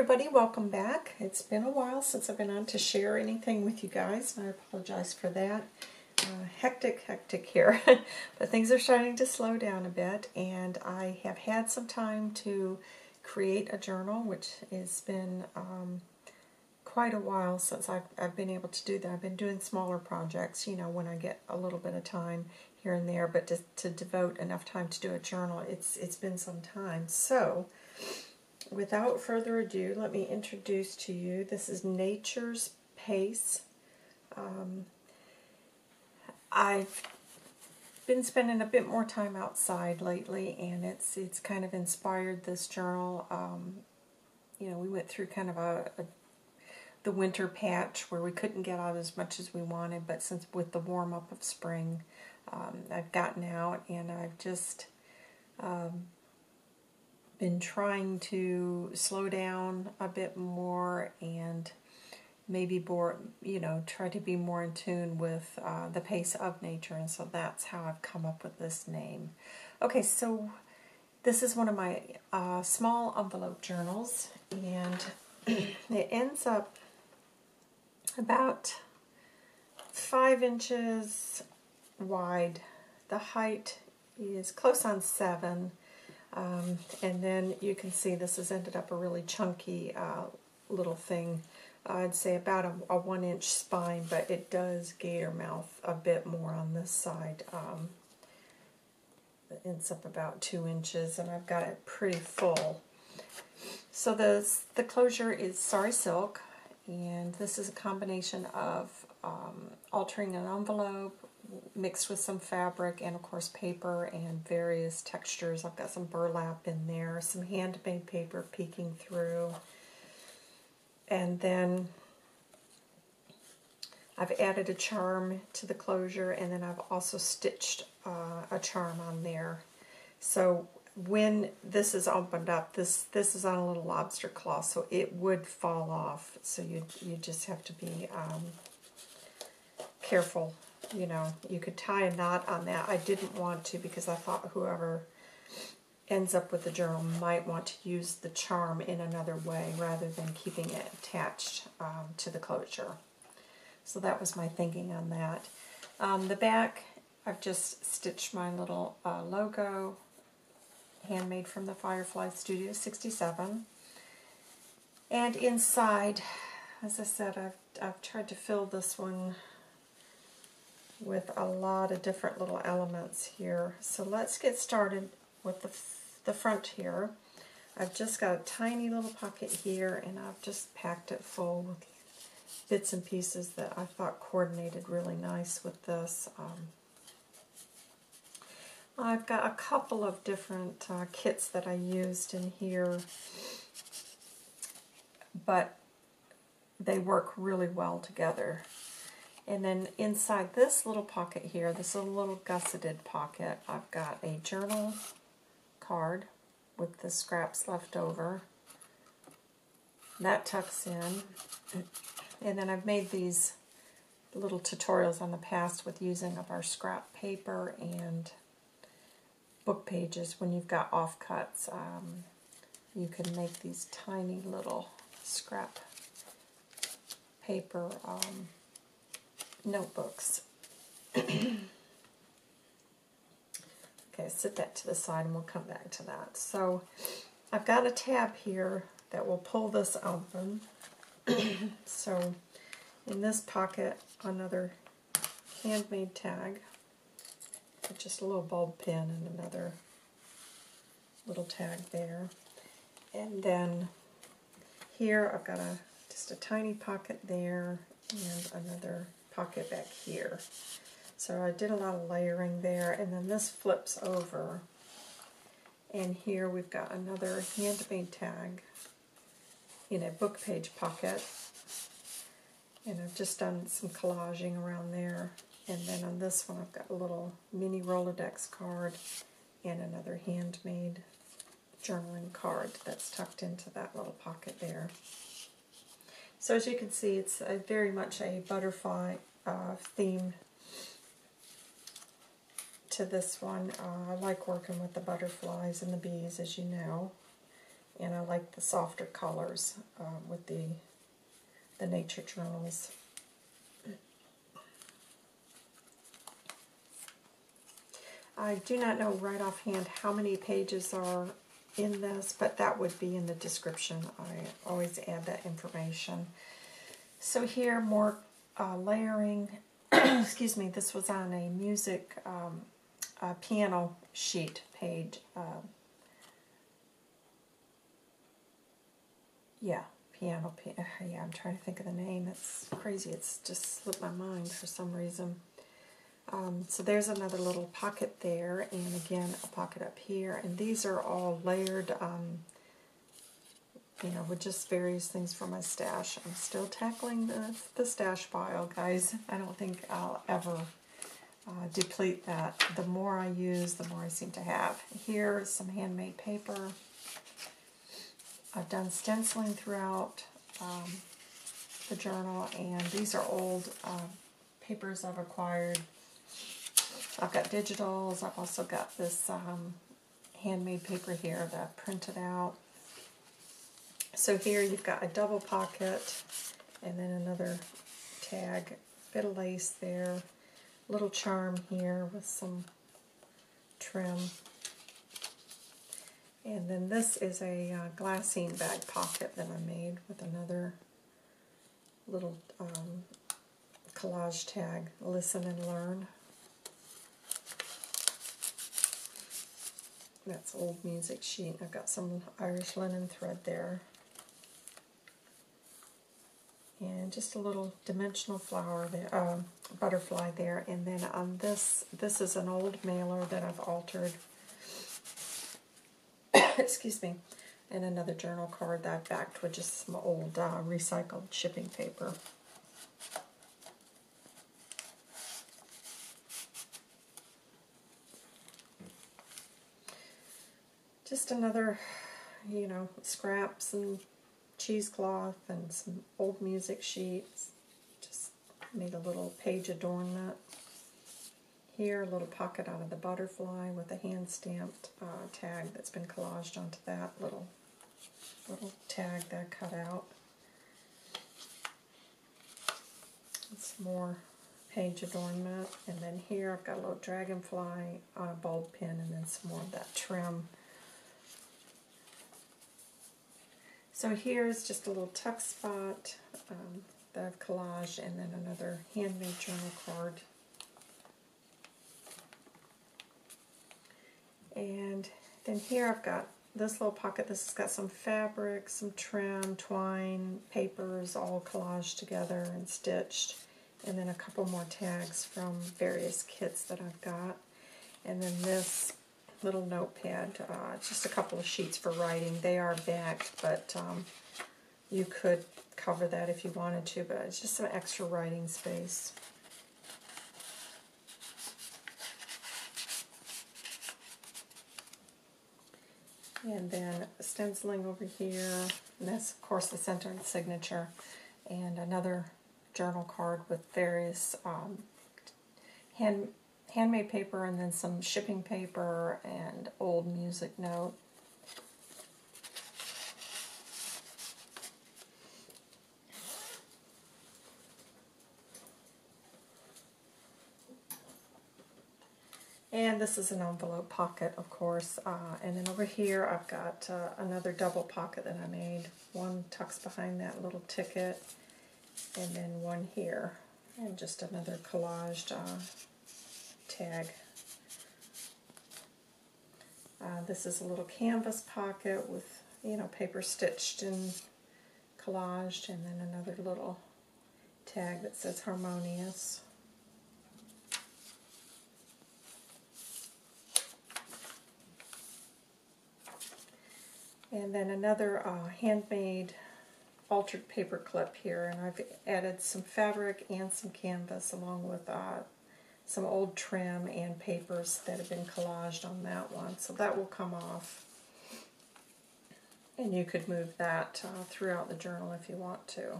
everybody, welcome back. It's been a while since I've been on to share anything with you guys, and I apologize for that. Hectic here, but things are starting to slow down a bit, and I have had some time to create a journal, which has been quite a while since I've been able to do that. I've been doing smaller projects, you know, when I get a little bit of time here and there, but to devote enough time to do a journal, it's been some time. So, without further ado, let me introduce to you, this is Nature's Pace. I've been spending a bit more time outside lately, and it's kind of inspired this journal. You know, we went through kind of the winter patch where we couldn't get out as much as we wanted, but since with the warm-up of spring, I've gotten out, and I've just... been trying to slow down a bit more and maybe try to be more in tune with the pace of nature, and so that's how I've come up with this name. Okay, so this is one of my small envelope journals, and it ends up about 5 inches wide. The height is close on 7. And then you can see this has ended up a really chunky little thing. I'd say about a 1-inch spine, but it does gator mouth a bit more on this side. It ends up about 2 inches, and I've got it pretty full. So the closure is Sorry Silk, and this is a combination of altering an envelope mixed with some fabric and, of course, paper and various textures. I've got some burlap in there, some handmade paper peeking through. And then I've added a charm to the closure, and then I've also stitched a charm on there. So when this is opened up, this is on a little lobster claw, so it would fall off. So you just have to be careful. You know, you could tie a knot on that. I didn't want to because I thought whoever ends up with the journal might want to use the charm in another way rather than keeping it attached to the closure. So that was my thinking on that. The back, I've just stitched my little logo, handmade from the Firefly Studio 67. And inside, as I said, I've tried to fill this one with a lot of different little elements here. So let's get started with the front here. I've just got a tiny little pocket here, and I've just packed it full with bits and pieces that I thought coordinated really nice with this. I've got a couple of different kits that I used in here, but they work really well together. And then inside this little pocket here, this little gusseted pocket, I've got a journal card with the scraps left over. That tucks in. And then I've made these little tutorials on the past with using of our scrap paper and book pages. When you've got off cuts, you can make these tiny little scrap paper notebooks. Okay, set that to the side and we'll come back to that. So I've got a tab here that will pull this open. So in this pocket, another handmade tag with just a little bulb pin and another little tag there. And then here I've got just a tiny pocket there and another pocket back here. So I did a lot of layering there, and then this flips over, and here we've got another handmade tag in a book page pocket, and I've just done some collaging around there. And then on this one I've got a little mini Rolodex card and another handmade journaling card that's tucked into that little pocket there. So as you can see, it's very much a butterfly theme to this one. I like working with the butterflies and the bees, as you know. and I like the softer colors with the nature journals. I do not know right offhand how many pages are in this, but that would be in the description. I always add that information. So here, more layering. Excuse me, this was on a music piano sheet page. Yeah, I'm trying to think of the name. It's crazy. It's just slipped my mind for some reason. So there's another little pocket there, and again a pocket up here, and these are all layered, you know, with just various things for my stash. I'm still tackling the stash file, guys. I don't think I'll ever deplete that. The more I use, the more I seem to have. Here is some handmade paper. I've done stenciling throughout the journal, and these are old papers I've acquired. I've got digitals. I've also got this handmade paper here that I printed out. So here you've got a double pocket, and then another tag, bit of lace there, little charm here with some trim. And then this is a glassine bag pocket that I made with another little collage tag, listen and learn. That's old music sheet. I've got some Irish linen thread there. And just a little dimensional flower there, butterfly there. And then on this is an old mailer that I've altered. Excuse me. And another journal card that I backed with just some old recycled shipping paper. Just another, you know, scraps and cheesecloth and some old music sheets. Just made a little page adornment. Here, a little pocket out of the butterfly with a hand-stamped tag that's been collaged onto that little tag that I cut out. And some more page adornment. And then here I've got a little dragonfly on a bulb pin, and then some more of that trim. So here's just a little tuck spot that I've collaged, and then another handmade journal card. And then here I've got this little pocket. This has got some fabric, some trim, twine, papers, all collaged together and stitched. And then a couple more tags from various kits that I've got. And then this little notepad, just a couple of sheets for writing. They are backed, but you could cover that if you wanted to, but it's just some extra writing space. And then stenciling over here, and that's of course the center and signature, and another journal card with various handmade paper, and then some shipping paper and old music note. And this is an envelope pocket, of course. And then over here I've got another double pocket that I made. One tucks behind that little ticket, and then one here, and just another collaged tag. This is a little canvas pocket with, you know, paper stitched and collaged, and then another little tag that says harmonious. And then another handmade altered paper clip here, and I've added some fabric and some canvas along with some old trim and papers that have been collaged on that one, so that will come off. And you could move that throughout the journal if you want to.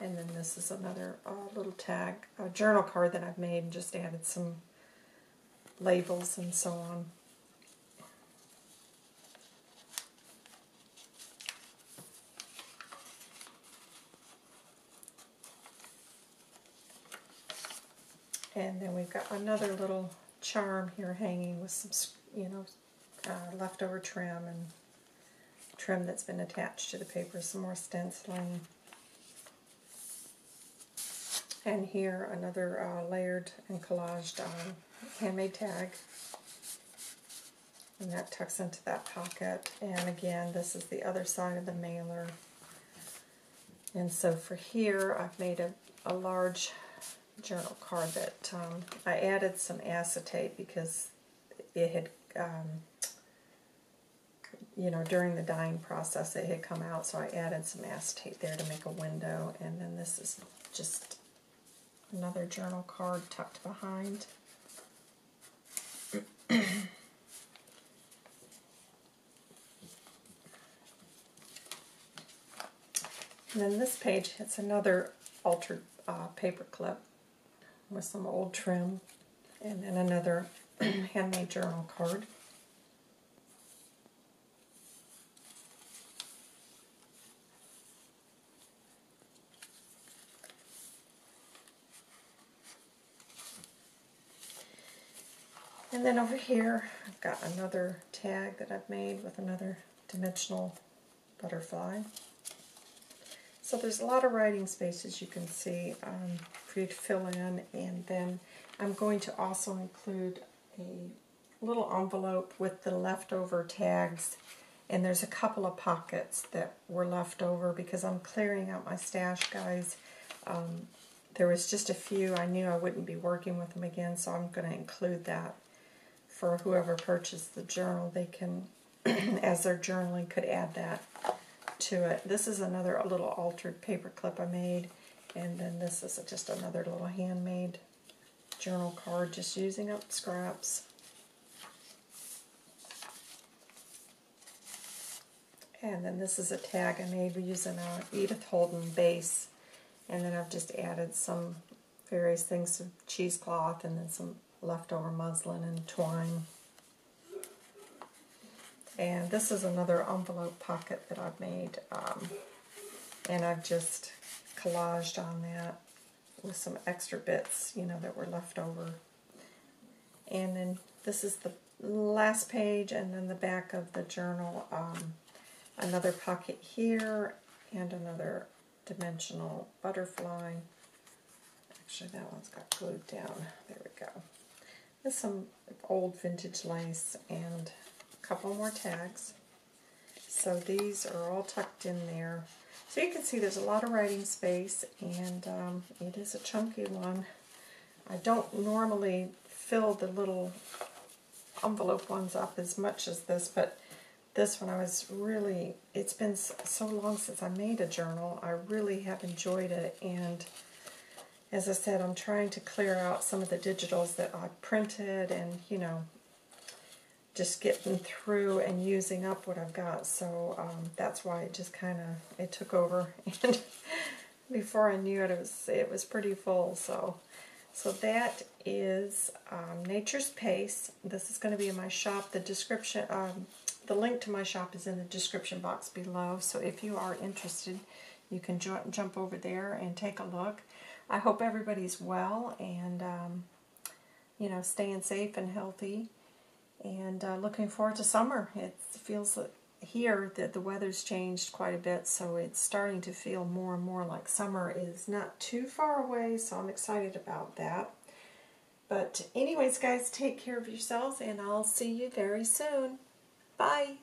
And then this is another little tag, a journal card that I've made and just added some labels and so on. And then we've got another little charm here hanging with some, leftover trim and trim that's been attached to the paper, some more stenciling. And here another layered and collaged handmade tag. And that tucks into that pocket. And again, this is the other side of the mailer. And so for here, I've made a large journal card that I added some acetate because it had, during the dyeing process, it had come out. So I added some acetate there to make a window. And then this is just another journal card tucked behind. And then this page, it's another altered paper clip with some old trim, and then another handmade journal card. And then over here, I've got another tag that I've made with another dimensional butterfly. So there's a lot of writing spaces you can see for you to fill in, and then I'm going to also include a little envelope with the leftover tags, and there's a couple of pockets that were left over because I'm clearing out my stash, guys. There was just a few. I knew I wouldn't be working with them again, so I'm going to include that for whoever purchased the journal. They can, as they're journaling, could add that to it. This is another little altered paper clip I made, and then this is just another little handmade journal card, just using up scraps. And then this is a tag I made using an Edith Holden base, and then I've just added some various things, some cheesecloth and then some leftover muslin and twine. And this is another envelope pocket that I've made, and I've just collaged on that with some extra bits, that were left over. And then this is the last page, and then the back of the journal, another pocket here, and another dimensional butterfly. Actually, that one's got glued down. There we go. With some old vintage lace and couple more tags. So these are all tucked in there. So you can see there's a lot of writing space, and it is a chunky one. I don't normally fill the little envelope ones up as much as this, but this one I was really, it's been so long since I made a journal. I really have enjoyed it, and as I said, I'm trying to clear out some of the digitals that I printed and, just getting through and using up what I've got, so that's why it just kind of, it took over, and before I knew it, it was pretty full. So that is Nature's Pace. This is going to be in my shop. The description, the link to my shop is in the description box below, so if you are interested, you can jump over there and take a look. I hope everybody's well, and staying safe and healthy. And looking forward to summer. It feels like here that the weather's changed quite a bit, so it's starting to feel more and more like summer is not too far away, so I'm excited about that. But anyways, guys, take care of yourselves, and I'll see you very soon. Bye!